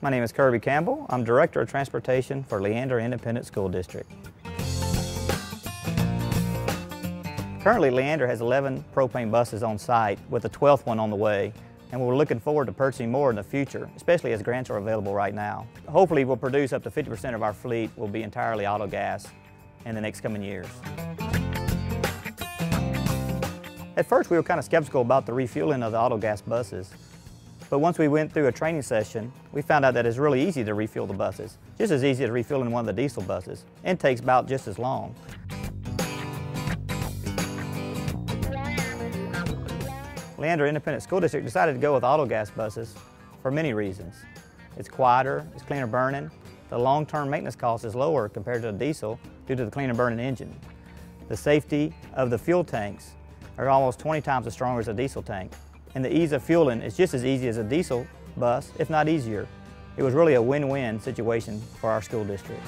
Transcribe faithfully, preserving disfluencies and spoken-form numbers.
My name is Kirby Campbell. I'm Director of Transportation for Leander Independent School District. Currently, Leander has eleven propane buses on site with a twelfth one on the way, and we're looking forward to purchasing more in the future, especially as grants are available right now. Hopefully, we'll produce up to fifty percent of our fleet will be entirely auto gas in the next coming years. At first, we were kind of skeptical about the refueling of the auto gas buses. But once we went through a training session, we found out that it's really easy to refuel the buses. Just as easy as refueling one of the diesel buses, and takes about just as long. Leander Independent School District decided to go with auto gas buses for many reasons. It's quieter, it's cleaner burning, the long-term maintenance cost is lower compared to a diesel due to the cleaner burning engine. The safety of the fuel tanks are almost twenty times as strong as a diesel tank. And the ease of fueling is just as easy as a diesel bus, if not easier. It was really a win-win situation for our school district.